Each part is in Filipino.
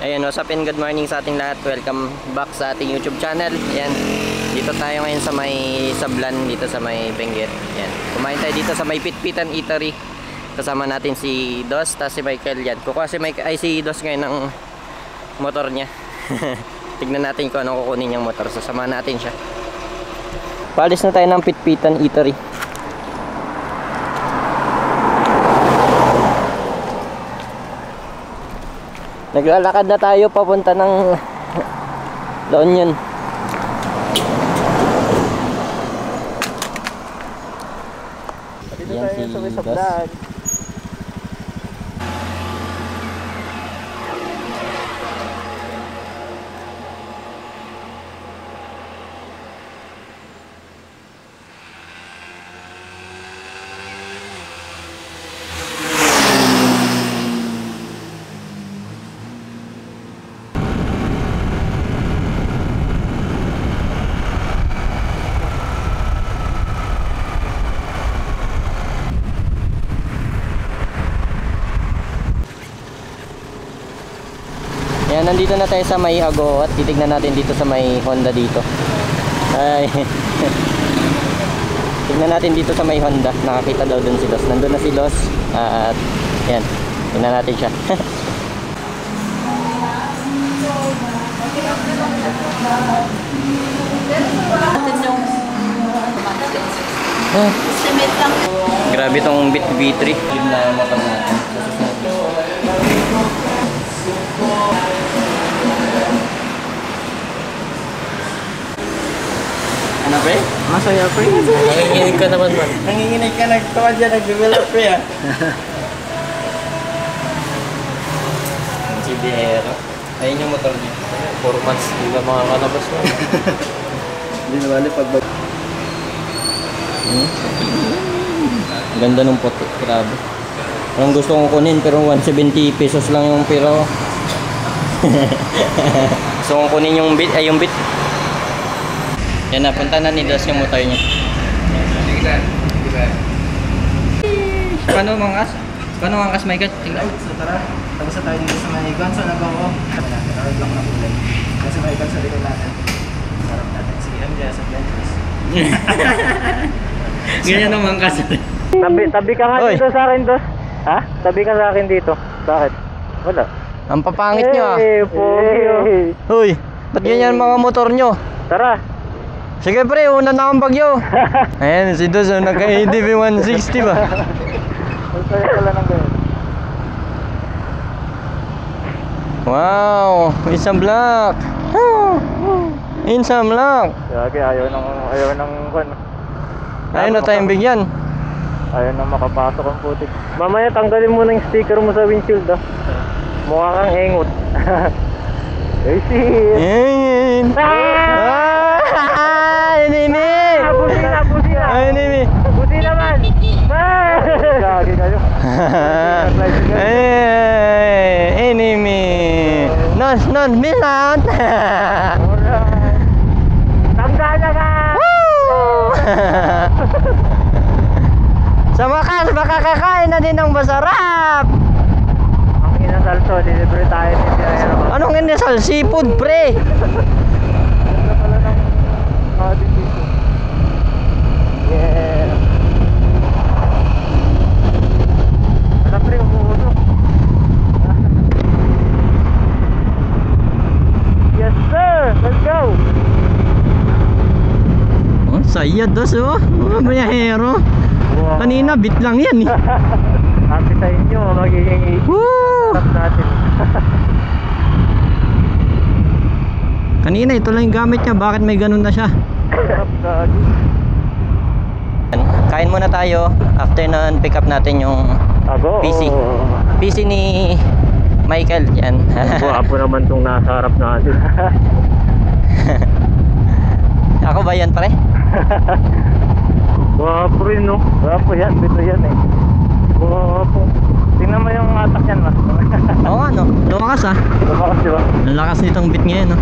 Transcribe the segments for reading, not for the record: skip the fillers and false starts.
Ayan, what's up and good morning sa ating lahat. Welcome back sa ating YouTube channel. Ayan, dito tayo ngayon sa may Sablan, dito sa may Benguet. Ayan, kumain tayo dito sa may Pit Pit and Eatery. Kasama natin si Dos, tas si Michael yan. Kukuha si Michael, ay si Dos ngayon ng motor niya. Tignan natin kung anong kukunin niyang motor. Sasama natin siya. Paalis na tayo ng Pit Pit and Eatery. Naglalakad na tayo papunta ng La Union. Dito tayo si sa vlog. Nandito na tayo sa may Agoo at titignan natin dito sa may Honda dito. Ay. Tignan natin dito sa may Honda. Nakakita daw dun si Los. Nandun na si Los. At yan. Tignan natin siya. Grabe tong bit V3. Yun na matang natin. Ano pre? Masaya pre? Nanginginig ka naman ba? Nanginginig ka, nagtawa dyan, nag-develop pre ah. Ang CBR. Ayun yung motor dito. 4 months, di ba mga kanabas mo? Hindi na bali pag... Ganda ng puti, grabe. Parang gusto kong kunin pero 170 pesos lang yung pira. Gusto kong kunin yung bit, ay yung bit. Yan na, punta na ni Dos yung motor niya. Paano mga kas? Paano mga kas, Michael? Tingnan. So tara, tapos na tayo dito sa mga higan. So nag-o-o. Nakaroon lang na kulay. Kasi mga higan sa likod natin. Sarap natin. Sige, MJ, sa Blanches. Ganyan ang mga kas. Tabi ka nga dito sa akin, Dos. Ha? Tabi ka sa akin dito. Bakit? Wala. Ang papangit nyo ah. Hey, pogi. Hoy, ba't ganyan mga motor nyo? Tara. Sige pre, una na akong bagyo. Ayan, si Dos, naka ADV160 ba? Wow, isang black. Isang black. Okay, ayaw nang ayaw na tayong bigyan. Ayaw nang makapasok ang putik. Mamaya tanggalin mo na yung sticker mo sa windshield ah. Mukha kang engot. Ay, shit. Ay, nimi. Buti naman. Gagi kayo. Ay, nimi. Non, miss out. Tanggalan ka. Sa wakas, makakakain na din ng masarap. Ang inasalso, delivery tayo. Anong inasal? Seafood, pre. Saya Dos oh, mayahero. Kanina bit lang yan eh. Happy tayo nyo, magiging i-tap natin. Kanina ito lang yung gamit niya, bakit may ganun na siya? Kain muna tayo, after nun pick up natin yung PC. PC ni Michael, yan. Apo naman itong nasa harap natin. Ako ba yan pare? Wapo rin no. Wapo yan, dito yan eh. Wapo. Tingnan mo yung atak yan mas. Oo nga no, lumakas ah. Lumakas diba? Ang lakas nitong bit ngayon no.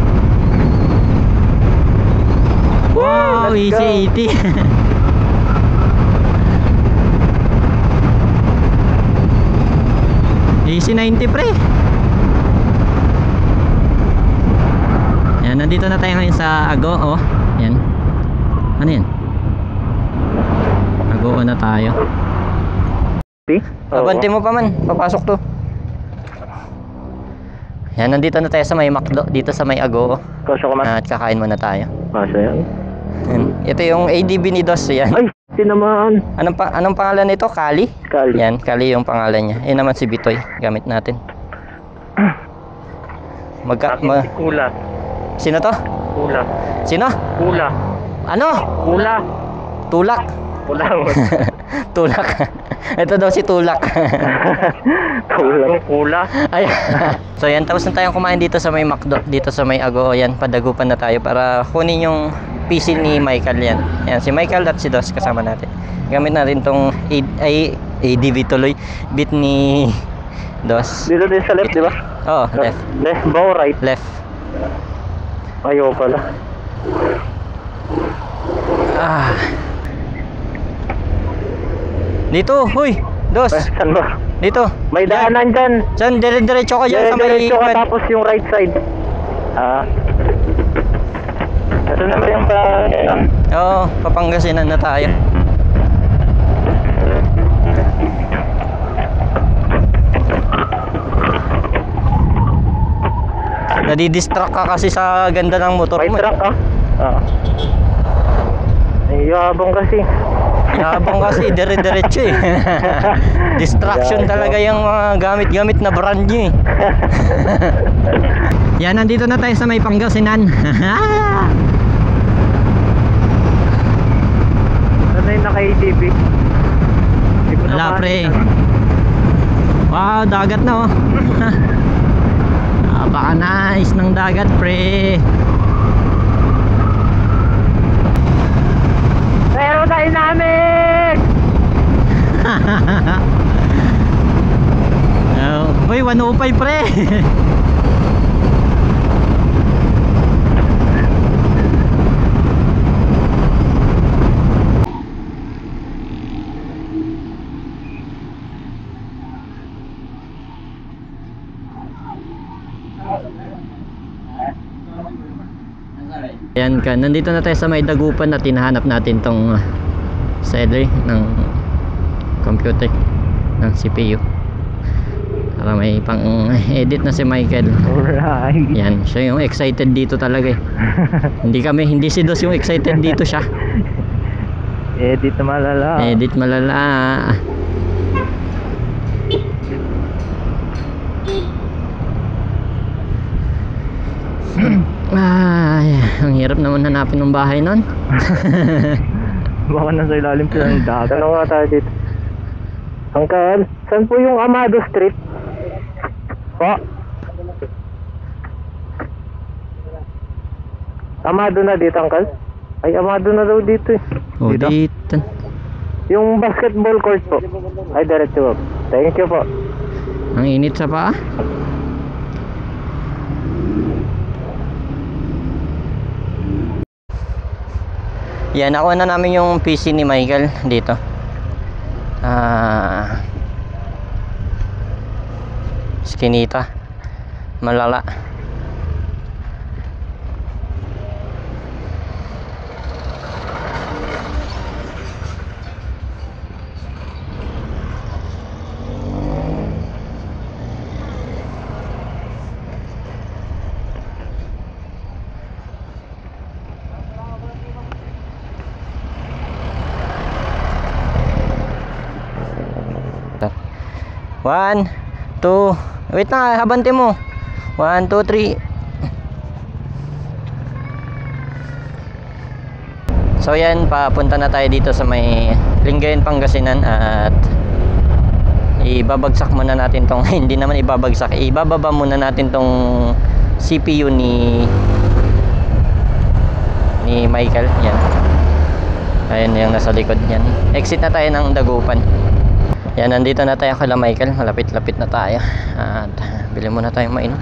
Wow, easy 80. Easy 90 pre. Ayan, nandito na tayo ngayon sa Agoo. Ayan. Ano yan? Agoo na tayo. Abante mo pa man, papasok to. Ayan, nandito na tayo sa may Macdo, dito sa may Agoo. At kakain muna tayo. Ayan. Ito yung ADB ni Dos, yan. Ay, tinamaan. Anong pangalan nito? Kali? Kali. Yan, Kali yung pangalan niya. Ayan naman si Bitoy, gamit natin. Kula. Sino to? Kula. Sino? Kula. Ano? Kula. Tulak. Kula. Tulak. Ito daw si Tulak. Tulak. Kula. Ayan. So yan, tapos na tayong kumain dito sa may Macdo, dito sa may Agoo. Yan, padagupan na tayo para kunin yung PC ni Michael. Yan. Yan, si Michael at si Dos kasama natin. Gamit natin tong ADV tuloy. Bit ni Dos. Dito din sa left, di ba? Oo, left. Left ba o right? Left. Ayaw pala. Ah. Dito, huy, Dos. Eh, saan ba? Dito. May daanan dyan. Saan? Dire-diretso ka dyan. Dire-diretso ka tapos yung right side. Ah. Ito na ba yung pa... Oo, Papangasinan na tayo. Nadidistract ka kasi sa ganda ng motor mo. May truck ka? Oo. Yabang kasi. Yabang kasi, dire-diretso eh. Distraction talaga yung mga gamit-gamit na brand nyo eh. Yan, nandito na tayo sa may Pangasinan. Saan na yung naka-ADB? Wala pre. Wow, dagat na oh. Baka nice ng dagat pre. Aerodynamic. Uy, 105 pre. Ayan ka, nandito na tayo sa may Dagupan at hinahanap natin tong seller ng computer, ng CPU, para may pang edit na si Michael. Alright. Ayan, siya yung excited dito talaga eh. Hindi si Dos yung excited dito siya. Edit malala. Edit malala. Ay, ang hirap naman hanapin ng bahay nun. Baka nasa ilalim sila ng dagat. Ano nga tayo dito? Uncle, saan po yung Amado Street? Po? Amado na dito, Uncle? Ay, Amado na daw dito eh. O, dito? Dito. Yung basketball court po. Ay, diretso po. Thank you po. Ang init sa paa? Yan, nakuha na namin yung PC ni Michael dito. Skinita. Malala. One, two, wait na, habante mo. 1, 2, 3. So yan, papunta na tayo dito sa may Lingayen, Pangasinan. At ibabagsak muna natin tong, hindi naman ibabagsak, ibababa muna natin tong CPU ni Michael. Yan. Ayun yung nasa likod niyan. Exit na tayo ng Dagupan. Yan, nandito na tayo kala Michael. Malapit-lapit na tayo. At bili muna tayong mainom.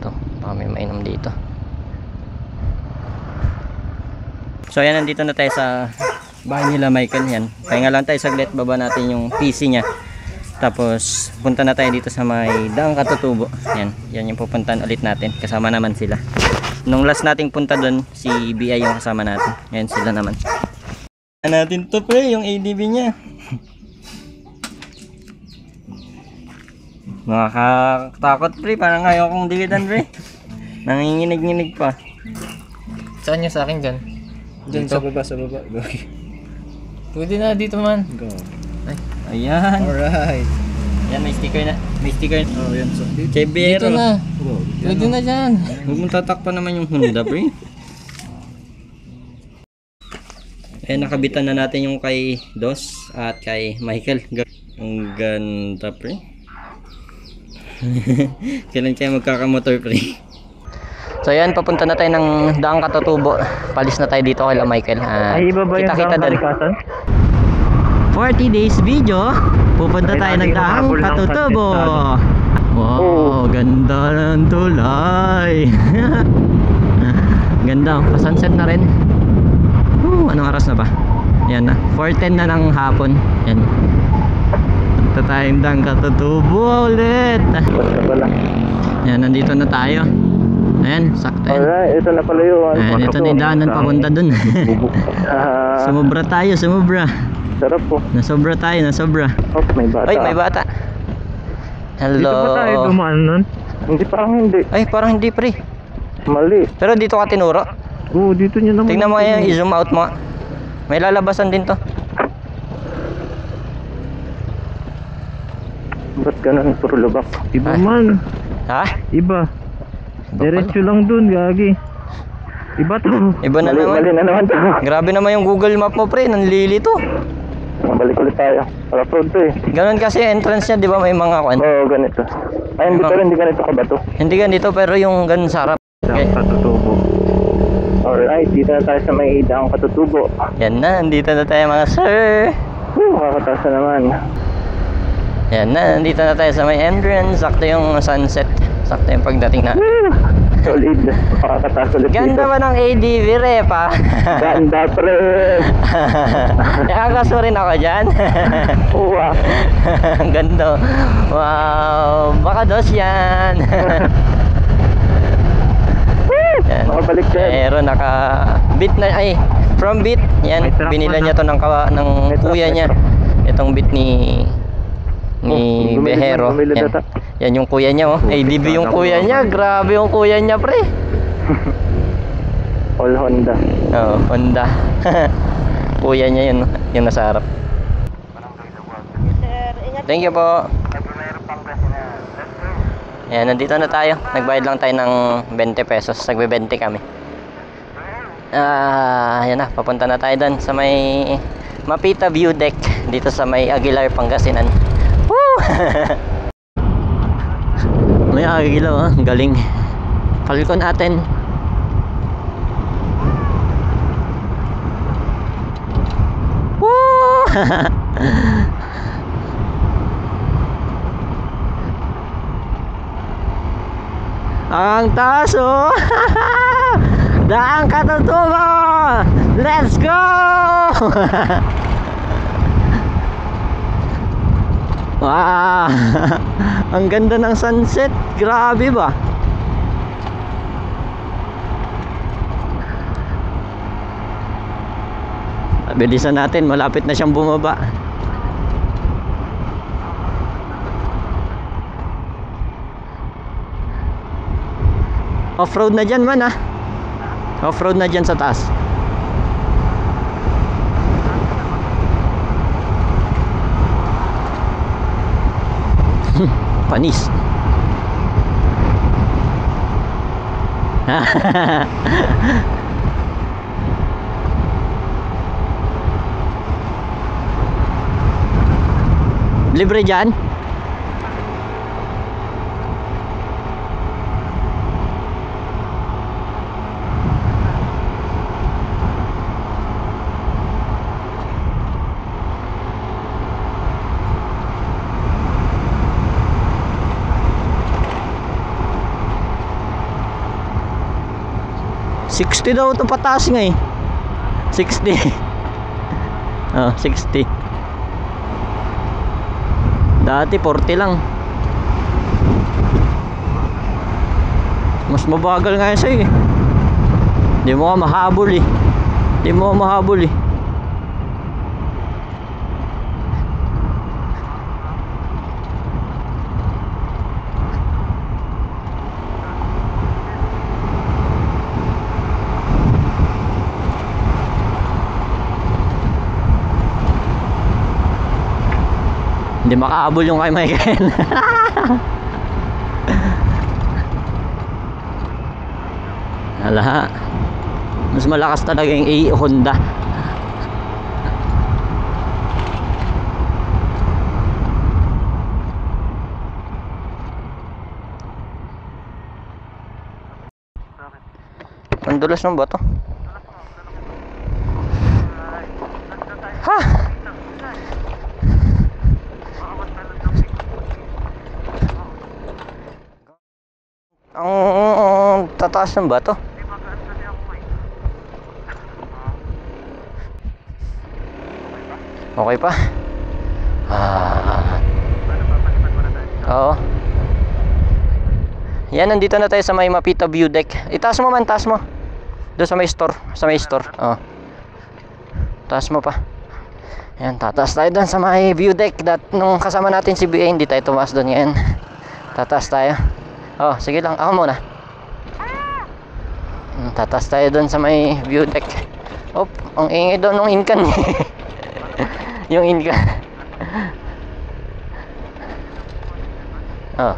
Ito, baka may mainom dito. So yan, nandito na tayo sa bahay nila Michael. Yan, pahinga lang tayo saglit. Baba natin yung PC niya. Tapos punta na tayo dito sa may Daang Katutubo. Yan, yan yung pupuntahan ulit natin. Kasama naman sila. Nung last nating punta doon, si BI yung kasama natin. Ngayon sila naman. Natin to pre, yung ADB niya. Nakakatakot pre, parang ayaw kong dikitan pre. Nanginginig-nginig pa. Saan yung sa akin dyan? Dyan dito? Sa baba, sa baba. Okay. Pwede na dito man. Go. Ayan. Alright. Ayan, may sticker na. May sticker na. Oh, yan. So, dito na. Pwede na dyan. Huwag mong tatakpan naman yung Honda, bro. Ayan, nakabitan na natin yung kay Dos at kay Michael. Ang ganda, bro. Kailan kaya magkakamotor, bro? So, ayan, papunta na tayo ng Daang Katutubo. Palis na tayo dito kay Michael. Ay, iba ba yung Daang Kalikasan? 40 days video, pupunta tayo ng Daang Katutubo. Wow, ganda ng tulay. Ganda, pa-sunset na rin. Anong oras na ba? Ayan na, 4:10 na ng hapon. Ayan, punta tayo ng Daang Katutubo ulit. Ayan, nandito na tayo. Ayan, sakto yan. Alright, ito na pala yun. Ayan, ito na yung daanan papunta dun. Sumubra tayo, sumubra. Sarap po. Nasobra tayo, nasobra. Oh, may bata. Ay, may bata. Hello. Dito ba tayo dumaan nun? Hindi, parang hindi. Ay, parang hindi, pre. Mali. Pero dito ka tinuro? Oo, dito nyo naman. Tingnan mo kaya, i-zoom out mo. May lalabasan din to. Ba't ganun, puro lubak? Iba man. Ha? Iba. Diretso lang dun, gagi. Iba to. Iba na naman. Mali na naman to. Grabe naman yung Google Map mo, pre. Nanlili to. Balik ulit tayo. Rough road to eh. Ganun kasi entrance niya, di ba may mga kuan? Oo, ganito. Ay, hindi, pero hindi ganito ka ba to? Hindi ganito, pero yung ganun sa harap. Daang Katutubo. Alright, dito na tayo sa may Daang Katutubo. Yan na, dito na tayo mga sir. Woo, makakataas na naman. Yan na, dito na tayo sa may entrance. Sakto yung sunset. Sakto yung pagdating na. Solid. Makakataas ulit. Ganda ba ng ADV rep ha? Ganda pre. Nakakaso rin ako dyan. Wow. Ang ganda. Wow. Baka dos yan. Yan. Makabalik dyan. Pero naka beat na. Ay, from beat. Yan. Binila niya to ng kuya niya. Itong beat ni Behero. Yan yung kuya niya, oh. ADB yung kuya niya. Grabe yung kuya niya, pre. All Honda. Oo, Honda. Kuya niya yun, yung nasa harap. Thank you po. Ayan, nandito na tayo. Nagbayad lang tayo ng 20 pesos. Nagbe-20 kami. Ayan na, papunta na tayo doon sa may Mapita View Deck. Dito sa may Aguilar, Pangasinan. Woo! May agilaw ha, galing. Falcon atin. Woo! Ang taas oh. Daang Katutubo. Let's go. Wow! Ang ganda ng sunset. Grabe ba? Bilisan natin. Malapit na siyang bumaba. Off-road na dyan man ah. Off-road na dyan sa taas. Panis. Libre dyan? $60 daw ito pataas nga eh. $60. Oh, $60. Dati 40 lang. Mas mabagal nga yun sa'yo eh. Hindi mo ka mahabol eh. Hindi mo ka mahabol eh. Hindi makaabol yung kay Michael. Hala. Mas malakas talaga yung Honda. Ang dulas ng bato. Ha! Ang tataas ng bato. Okay pa? Oo. Yan, nandito na tayo sa may Mapita View Deck. Itaas mo man, taas mo. Doon sa may store. Sa may store. Oo. Taas mo pa. Yan, tataas tayo doon sa may view deck. Nung kasama natin si BA, hindi tayo tumaas doon ngayon. Tataas tayo. Oh, sige lang, ako muna. Tatas tayo doon sa may view deck. Op, ang ingay doon ng inkan. Yung inkan. Oh.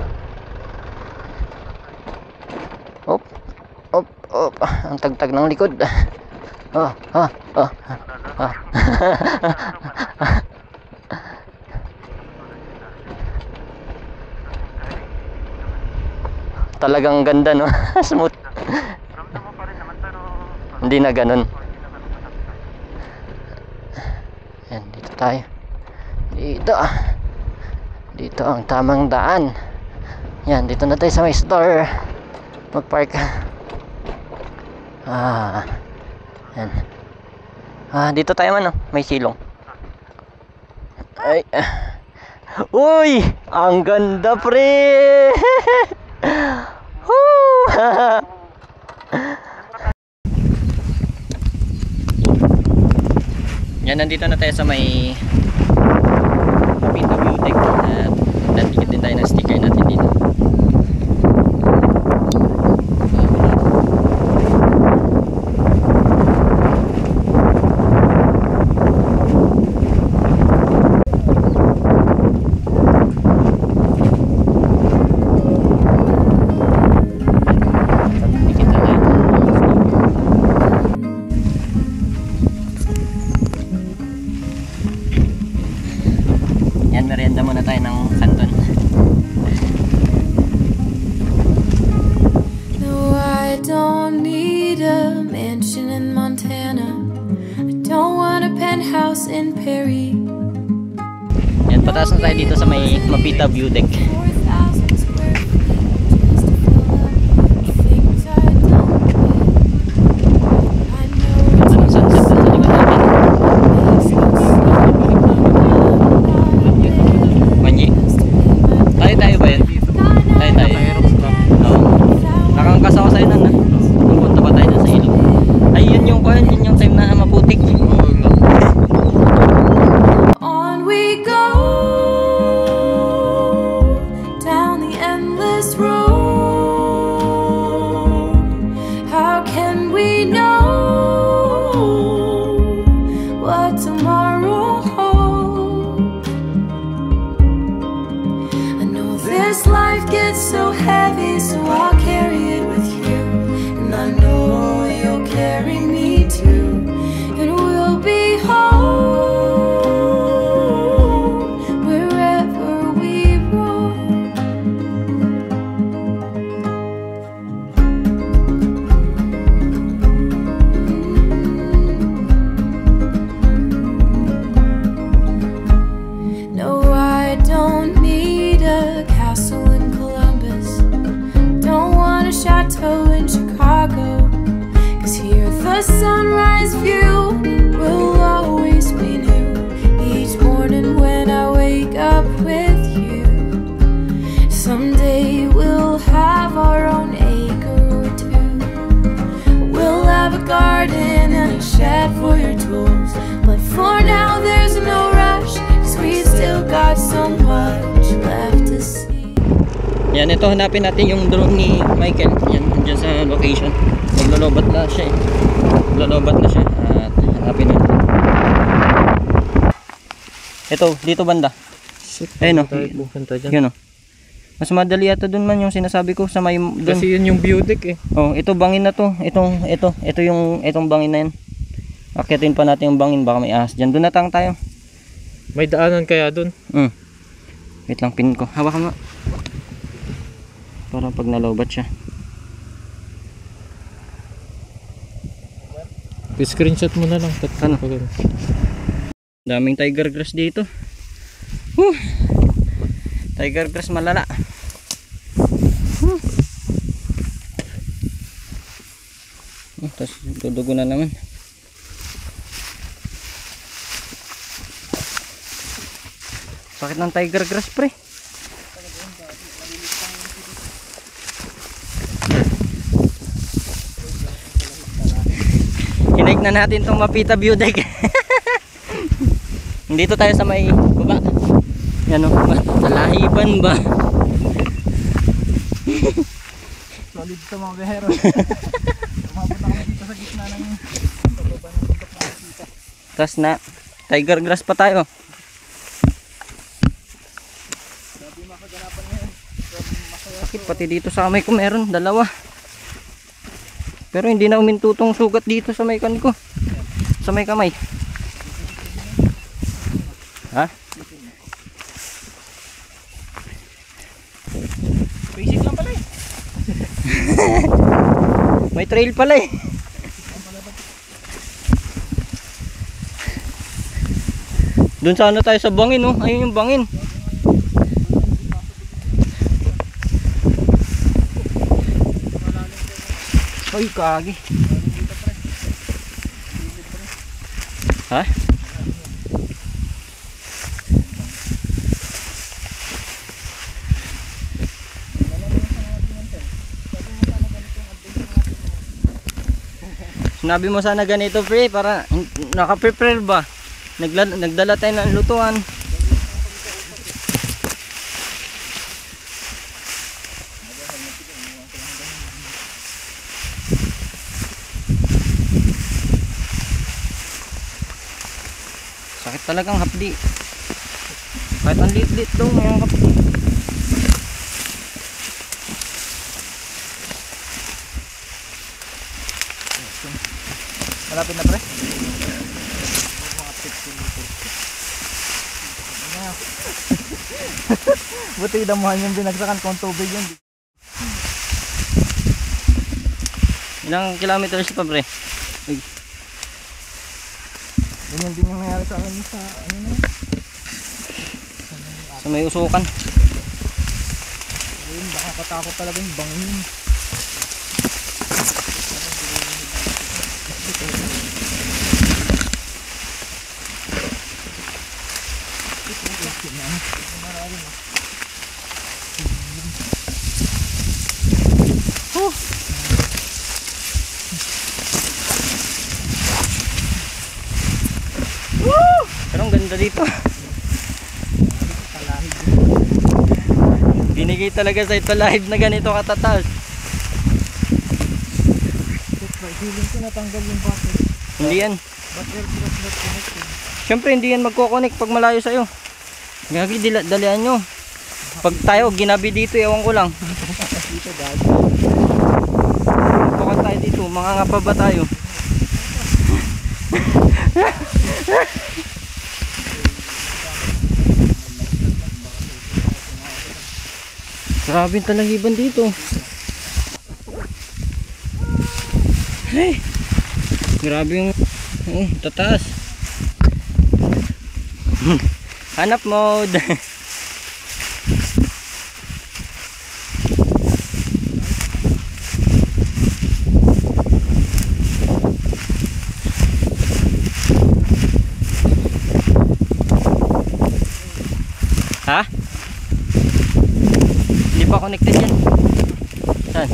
Op. Op, op. Ang tagtag ng likod. Oh, oh, oh. Oh. Talagang ganda, no? Smooth. Hindi na ganun. Ayan, dito tayo. Dito. Dito ang tamang daan. Ayan, dito na tayo sa may store. Magpark. Ah. Ayan. Ah, dito tayo man, no? May silong. Ay. Uy! Ang ganda, pre! Yan, nandito na tayo sa may Mapita View Deck. Natigit din tayo ng sticker natin dito. Pataas na tayo dito sa may Mapita View Deck. With you. nito. Hanapin natin yung drone ni Michael. Yan, nandiyan sa location. Maglolobat na siya eh. Maglolobat na siya. At hanapin natin. Ito, dito banda. Ayun o. Yan o. Mas madali yata dun man yung sinasabi ko sa may dun. Kasi yun yung view deck eh. Oh, ito bangin na to. Ito yung itong bangin na yan. Akyatin pa natin yung bangin, baka may ahas diyan. Doon natang tayo. May daanan kaya dun? Wait lang, pin ko. Hawakan mo. Para pag nalobat siya. I-screenshot mo na lang. Ano? Daming tiger grass dito. Woo! Tiger grass malala. Tapos dudugo na naman. Sakit ng tiger grass, pre. Hinaik na natin itong Mapita View Deck. Dito tayo sa may baba. Ano ba? Talahiban ba? Solid sa mga gahero. Umabot na kami dito sa gitna ng pagbaba ng bundok na Mapita. Tapos na, tiger grass pa tayo. Sabi makaganapan ngayon. Bakit pati dito sa may ko meron, dalawa. Pero hindi na umintutong sugat dito sa may kan ko. Sa may kamay. Ha? Basic lang pala eh. May trail pala eh. Doon sana tayo sa bangin, oh. Ayun yung bangin. Ay, kagi. Ha? Sinabi mo sana ganito, pre, para nakaprepare ba? Nagdala tayo ng lutuan. Sakit talagang hapdi. Kahit ang lit-lit daw, mayroong hapdi. Malapit na, pre. Buti damuhan yung binagsakan kung tubig yun. Ilang kilometers pa, pre? Ganyan din yung nangyari sa akin sa ano na. Sa may usukan. Ayun, baka katakot talaga yung bangin. Pero ang ganda dito. Binigay talaga sa ito live na ganito katatas. Feeling ko natanggal yung battery. Hindi yan. Battery plus not connected. Siyempre hindi yan magkoconnect pag malayo sa'yo. Gagi, dalian nyo. Pag tayo, ginabi dito, ewan ko lang. Bukan tayo dito, mangangapa ba tayo? Grabe yung talahiban dito. Hey, grabe yung tataas. Hanap mode. Ha? Hindi pa connected yan. Saan?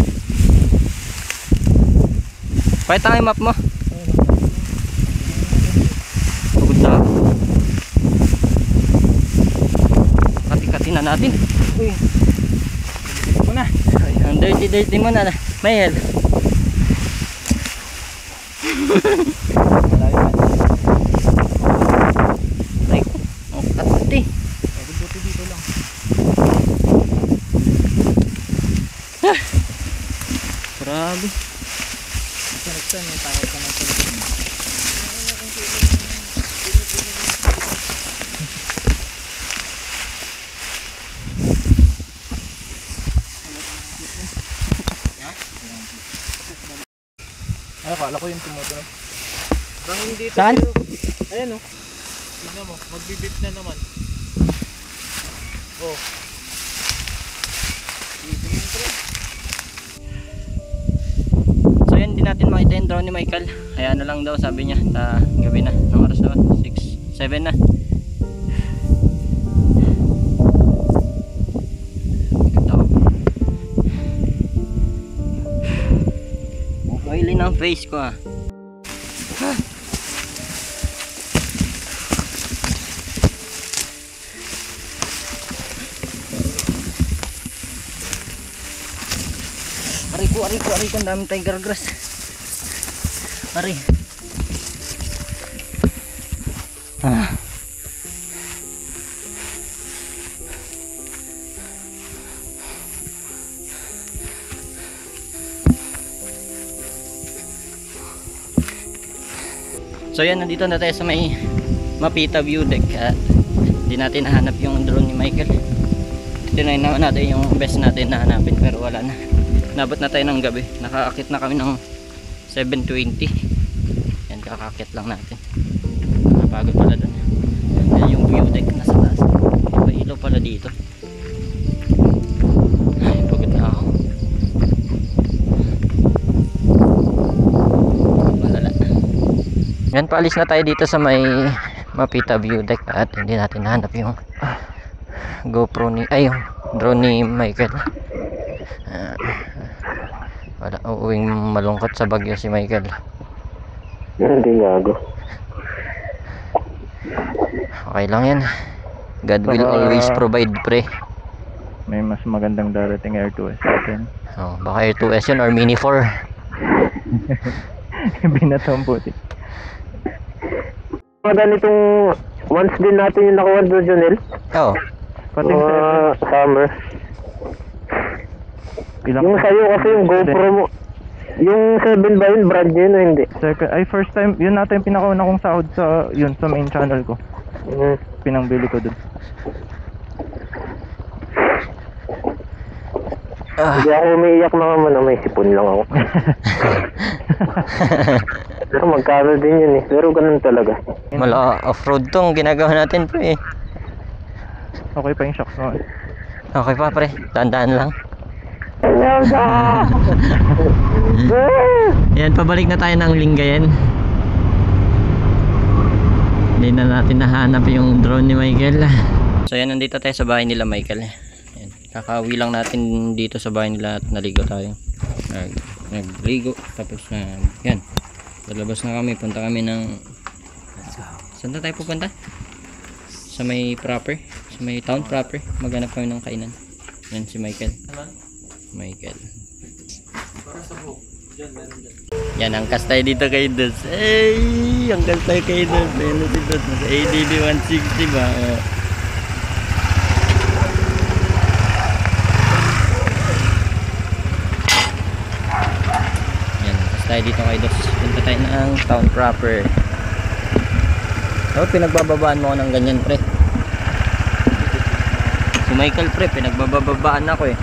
Pakita nga yung map mo. Pagod na ako. Kati-kati na natin. Uy. Ang dirty-dirty mo na. May hell. Ay ko. Ang katuti. Ay buti dito lang. Grabe. Nagsan yung tayo ka na. Akala ko yung tumutunog. Bangin dito. Saan? Ayan o. Tignan mo, magbibip na naman. O. So yun, hindi natin makita yung drone ni Michael. Kaya ano lang daw sabi niya. Gabi na, ng oras na ba? 6, 7 na. Ang face ko ah. Ari ko ang daming tiger grass. Ari ah. So yan, nandito na tayo sa may Mapita View Deck at hindi natin nahanap yung drone ni Michael. Tinay naman natin yung best natin na hanapin pero wala na. Nabot na tayo ng gabi. Nakakakit na kami ng 7:20. Yan, kakakit lang natin. Napagod pala doon. Yan yung view deck na sa taas. May ilaw pala dito. Ay, pagod na ako. Yan, paalis na tayo dito sa may Mapita View Deck at hindi natin nahanap yung GoPro ni, ay yung drone ni Michael. Wala, uuwing malungkot sa Bagyo si Michael. Hindi nga ako. Okay lang yan. God will always provide, pre. May mas magandang darating Air 2S natin. Oh, baka Air 2S yun or Mini 4. Binatong puti. Ganitong once din natin yung nakuha doon, Jonel. Oo. Pating summer. Yung sa'yo kasi yung GoPro mo. Yung 7 ba yun? Brand yun o hindi? Second, ay first time. Yun natin yung pinakauna kong sahod sa yun sa main channel ko. Pinangbili ko doon. Hindi ako umiiyak na naman. May sipon lang ako. Pero magkano din yun eh. Pero ganun talaga. Mala off-road tong ginagawa natin pre eh. Okay pa yung shocks mo eh. Okay pa pre, tandaan lang. Yan, pabalik na tayo ng Lingayen. Hindi na natin nahanap yung drone ni Michael. So yan, nandito tayo sa bahay nila Michael. Yan, kakauwi lang natin dito sa bahay nila at naligo tayo. Nagligo tapos yan. Labas na kami, punta kami ng saan na tayo pupunta? Sa may proper, sa may town proper, maghanap kami ng kainan. Yan si Michael. Yan, angkas tayo dito kay Duz. Ay, angkas tayo kay Duz. Ayun si Duz, nasa ADV160 ba? Tayo dito kay Dos, punta tayo ng town proper. Oh, pinagbababaan mo ako ng ganyan pre. Si Michael pre, pinagbababaan ako eh.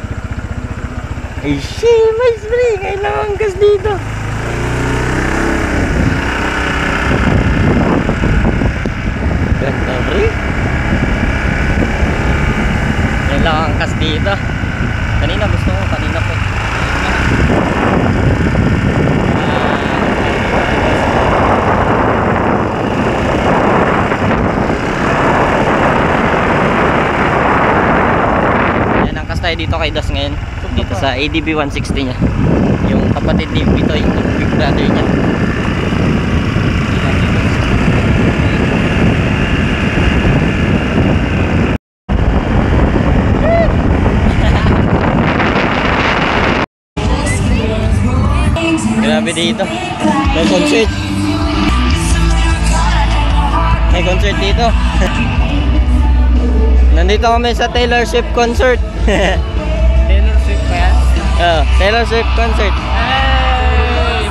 Ay shimas pre, kailangan gas dito. Ganda pre, kailangan gas dito. Kanina gusto ko, kanina po. Tayo dito kay Das ngayon dito sa ADB160 niya, yung kapatid ni Vito, yung big brother niya. gabi dito. May concert. May concert dito. Nandito kami sa Taylor Swift concert. Taylor Swift pa yan? Oo, Taylor Swift concert. Hey!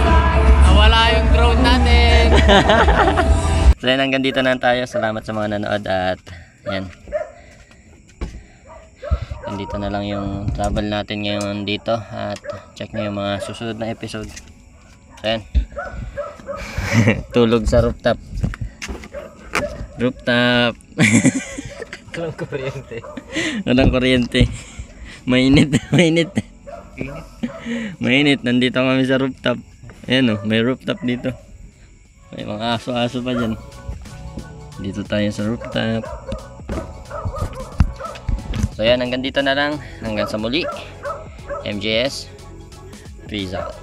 Nawala yung drone natin. So yan, hanggang dito na tayo. Salamat sa mga nanood at yan. Dito na lang yung travel natin ngayon dito at check nyo yung mga susunod na episode. So yan. Tulog sa rooftop. Rooftop. Walang kuryente. Walang kuryente. Mainit, mainit. Mainit. Nandito kami sa rooftop. Ayan o, may rooftop dito. May mga aso-aso pa dyan. Dito tayo sa rooftop. So yan, hanggang dito na lang. Hanggang sa muli. MJS. Peace out.